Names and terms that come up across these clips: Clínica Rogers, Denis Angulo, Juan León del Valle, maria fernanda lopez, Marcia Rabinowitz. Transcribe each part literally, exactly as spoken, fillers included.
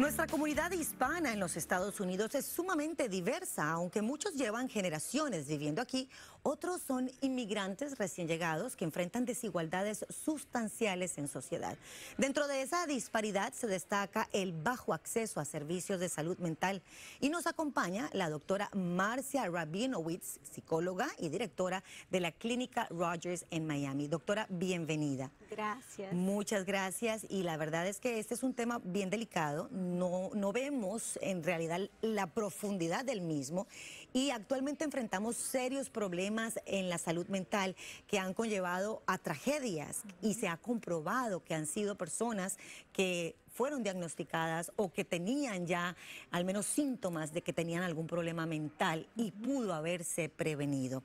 Nuestra comunidad hispana en los Estados Unidos es sumamente diversa, aunque muchos llevan generaciones viviendo aquí, otros son inmigrantes recién llegados que enfrentan desigualdades sustanciales en sociedad. Dentro de esa disparidad se destaca el bajo acceso a servicios de salud mental y nos acompaña la doctora Marcia Rabinowitz, psicóloga y directora de la Clínica Rogers en Miami. Doctora, bienvenida. Gracias. Muchas gracias, y la verdad es que este es un tema bien delicado. No, no vemos en realidad la profundidad del mismo y actualmente enfrentamos serios problemas en la salud mental que han conllevado a tragedias y se ha comprobado que han sido personas que fueron diagnosticadas o que tenían ya al menos síntomas de que tenían algún problema mental y pudo haberse prevenido.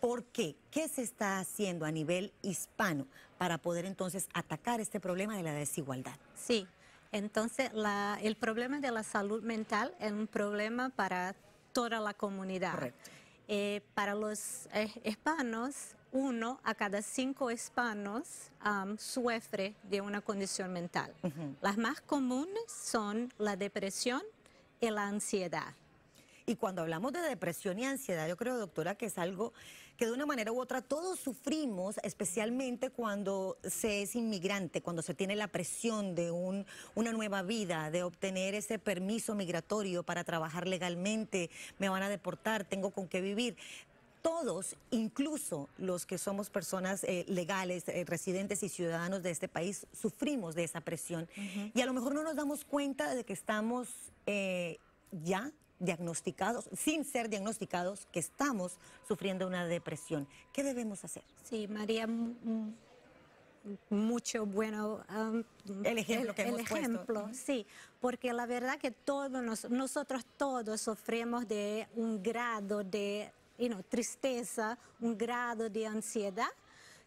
¿Por qué? ¿Qué se está haciendo a nivel hispano para poder entonces atacar este problema de la desigualdad? Sí. Entonces, la, el problema de la salud mental es un problema para toda la comunidad. Correcto. Eh, para los eh, hispanos, uno a cada cinco hispanos um, sufre de una condición mental. Uh-huh. Las más comunes son la depresión y la ansiedad. Y cuando hablamos de depresión y ansiedad, yo creo, doctora, que es algo que de una manera u otra todos sufrimos, especialmente cuando se es inmigrante, cuando se tiene la presión de un, una nueva vida, de obtener ese permiso migratorio para trabajar legalmente, me van a deportar, tengo con qué vivir. Todos, incluso los que somos personas eh, legales, eh, residentes y ciudadanos de este país, sufrimos de esa presión. Uh-huh. Y a lo mejor no nos damos cuenta de que estamos eh, ya diagnosticados, sin ser diagnosticados, que estamos sufriendo una depresión. ¿Qué debemos hacer? Sí, María, mucho bueno. Um, el ejemplo el, que hemos el ejemplo, puesto. Sí, porque la verdad que todos nos, nosotros todos sufrimos de un grado de you know, tristeza, un grado de ansiedad,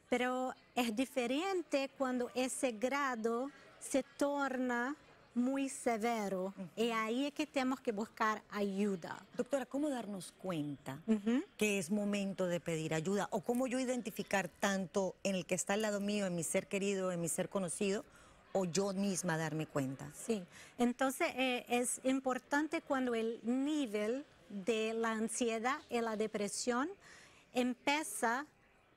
pero es diferente cuando ese grado se torna muy severo, uh-huh. y ahí es que tenemos que buscar ayuda. Doctora, ¿cómo darnos cuenta uh-huh. que es momento de pedir ayuda? ¿O cómo yo identificar tanto en el que está al lado mío, en mi ser querido, en mi ser conocido, o yo misma darme cuenta? Sí, entonces eh, es importante cuando el nivel de la ansiedad y la depresión empieza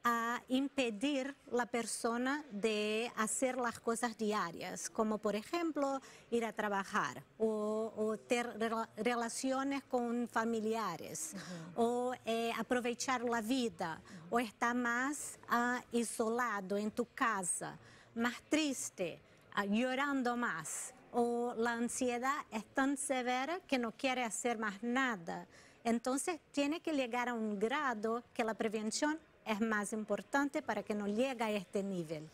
a impedir la persona de hacer las cosas diarias, como por ejemplo ir a trabajar o, o tener rela relaciones con familiares, uh-huh. o eh, aprovechar la vida, uh-huh. o estar más uh, isolado en tu casa, más triste, uh, llorando más, o la ansiedad es tan severa que no quiere hacer más nada. Entonces tiene que llegar a un grado que la prevención es más importante para que no llegue a este nivel.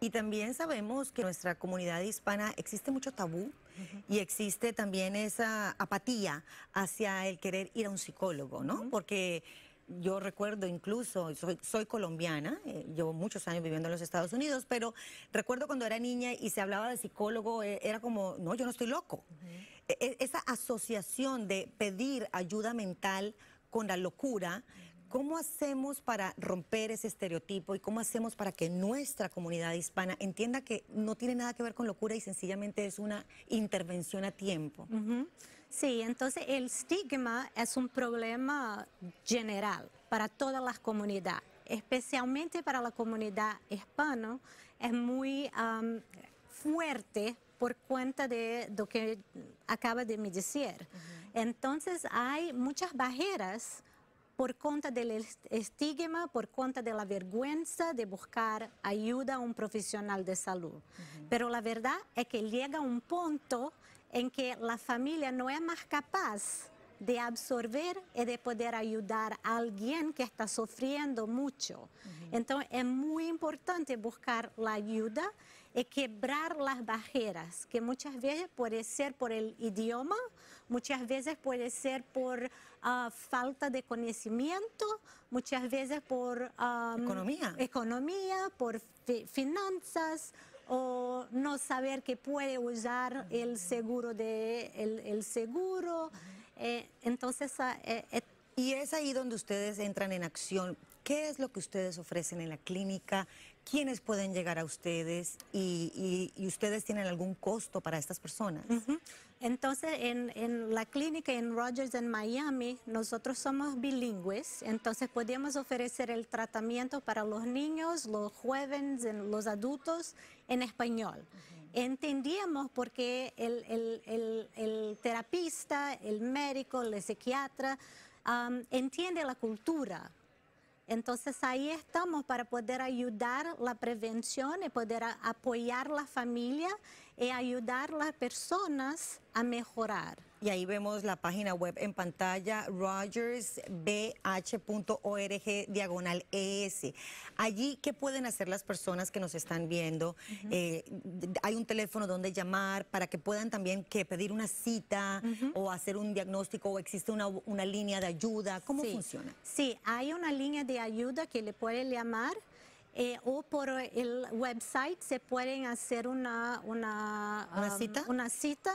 Y también sabemos que en nuestra comunidad hispana existe mucho tabú, uh-huh. y existe también esa apatía hacia el querer ir a un psicólogo, ¿no? Uh-huh. Porque yo recuerdo incluso, soy, soy colombiana, eh, llevo muchos años viviendo en los Estados Unidos, pero recuerdo cuando era niña y se hablaba de psicólogo, eh, era como, no, yo no estoy loco. Uh-huh. e- esa asociación de pedir ayuda mental con la locura. ¿Cómo hacemos para romper ese estereotipo y cómo hacemos para que nuestra comunidad hispana entienda que no tiene nada que ver con locura y sencillamente es una intervención a tiempo? Uh-huh. Sí, entonces el estigma es un problema general para todas las comunidades, especialmente para la comunidad hispana. Es muy um, fuerte por cuenta de lo que acaba de me decir. Uh-huh. Entonces hay muchas barreras por cuenta del estigma, por cuenta de la vergüenza de buscar ayuda a un profesional de salud. Uh-huh. Pero la verdad es que llega un punto en que la familia no es más capaz de absorber y de poder ayudar a alguien que está sufriendo mucho. Uh-huh. Entonces es muy importante buscar la ayuda y quebrar las barreras, que muchas veces puede ser por el idioma, muchas veces puede ser por uh, falta de conocimiento, muchas veces por um, economía. economía, por fi finanzas, o no saber que puede usar el seguro de el, el seguro. Eh, entonces, eh, eh. y es ahí donde ustedes entran en acción. ¿Qué es lo que ustedes ofrecen en la clínica ¿quiénes pueden llegar a ustedes y, y, y ustedes tienen algún costo para estas personas? Uh-huh. Entonces, en, en la clínica en Rogers, en Miami, nosotros somos bilingües, entonces podemos ofrecer el tratamiento para los niños, los jóvenes, los adultos en español. Uh-huh. Entendíamos porque el, el, el, el terapista, el médico, el psiquiatra, um, entiende la cultura. Entonces ahí estamos para poder ayudar la prevención y poder a, apoyar la familia y ayudar a las personas a mejorar. Y ahí vemos la página web en pantalla, rogers b h punto org diagonal e s. Allí, ¿qué pueden hacer las personas que nos están viendo? Uh-huh. eh, ¿Hay un teléfono donde llamar para que puedan también que pedir una cita uh-huh. o hacer un diagnóstico? ¿O existe una, una línea de ayuda? ¿Cómo sí. funciona? Sí, hay una línea de ayuda que le pueden llamar. Eh, o por el website se pueden hacer una, una, ¿Una, um, cita? una cita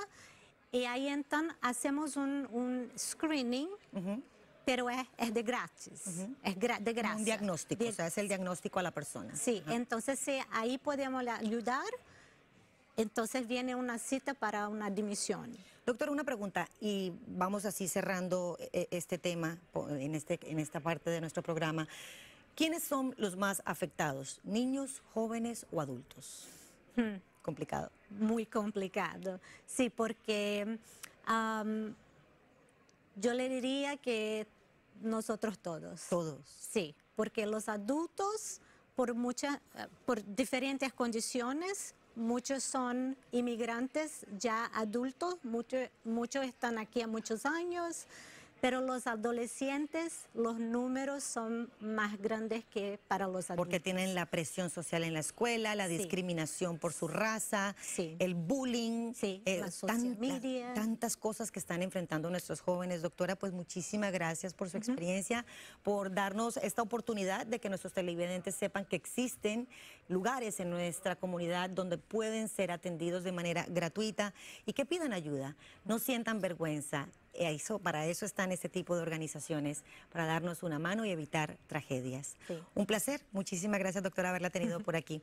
y ahí entonces hacemos un, un screening, uh-huh. pero es, es de gratis, uh-huh. es gra de gratis. Un diagnóstico, de, o sea, es el diagnóstico a la persona. Sí, uh-huh. entonces eh, ahí podemos ayudar, entonces viene una cita para una admisión. Doctor, una pregunta, y vamos así cerrando eh, este tema en, este, en esta parte de nuestro programa. ¿Quiénes son los más afectados? ¿Niños, jóvenes o adultos? Hmm. Complicado. Muy complicado. Sí, porque um, yo le diría que nosotros todos. Todos. Sí, porque los adultos, por, mucha, por diferentes condiciones, muchos son inmigrantes ya adultos, muchos, muchos están aquí a muchos años. Pero los adolescentes, los números son más grandes que para los adultos. Porque tienen la presión social en la escuela, la sí. discriminación por su raza, sí. el bullying, sí. eh, la social media. Tantas cosas que están enfrentando nuestros jóvenes. Doctora, pues muchísimas gracias por su uh-huh. experiencia, por darnos esta oportunidad de que nuestros televidentes sepan que existen lugares en nuestra comunidad donde pueden ser atendidos de manera gratuita y que pidan ayuda, no sientan vergüenza. Eso, para eso están este tipo de organizaciones, para darnos una mano y evitar tragedias. Sí. Un placer, muchísimas gracias, doctora, haberla tenido por aquí.